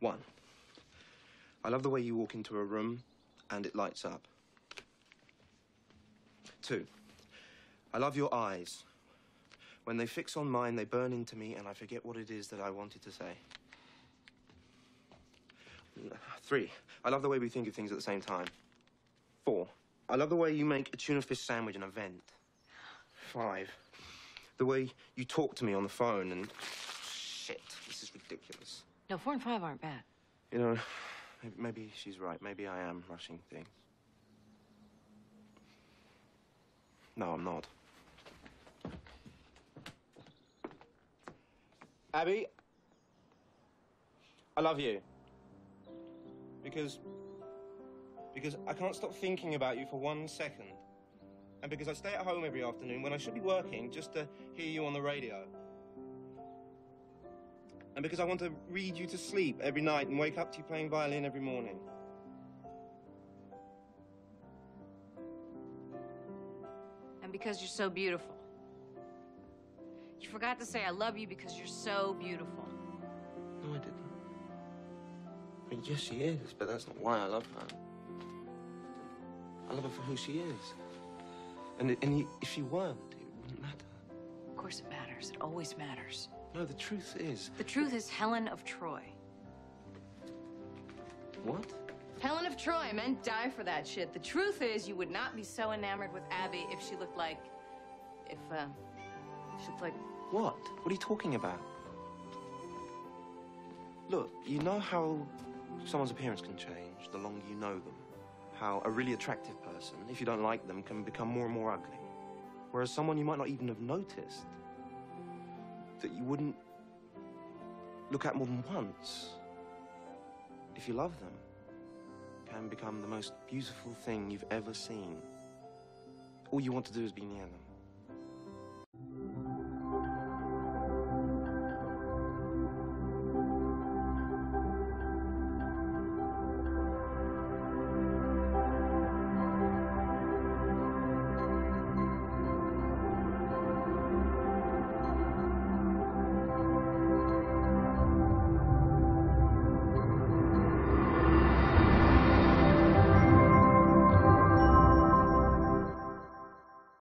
One, I love the way you walk into a room and it lights up. Two, I love your eyes. When they fix on mine, they burn into me and I forget what it is that I wanted to say. Three, I love the way we think of things at the same time. Four, I love the way you make a tuna fish sandwich an event. Five, the way you talk to me on the phone and... Shit, this is ridiculous. No, 4 and 5 aren't bad. You know, maybe she's right. Maybe I am rushing things. No, I'm not. Abby, I love you. Because I can't stop thinking about you for 1 second. And because I stay at home every afternoon when I should be working just to hear you on the radio. And because I want to read you to sleep every night and wake up to you playing violin every morning. And because you're so beautiful. You forgot to say I love you because you're so beautiful. No, I didn't. I mean, yes, she is, but that's not why I love her. I love her for who she is. And if she weren't, it wouldn't matter. Of course it matters. It always matters. No, the truth is... The truth is Helen of Troy. What? Helen of Troy meant die for that shit. The truth is you would not be so enamored with Abby if she looked like... If she looked like... What? What are you talking about? Look, you know how someone's appearance can change the longer you know them? How a really attractive person, if you don't like them, can become more and more ugly. Whereas someone you might not even have noticed, that you wouldn't look at more than once, if you love them, can become the most beautiful thing you've ever seen. All you want to do is be near them.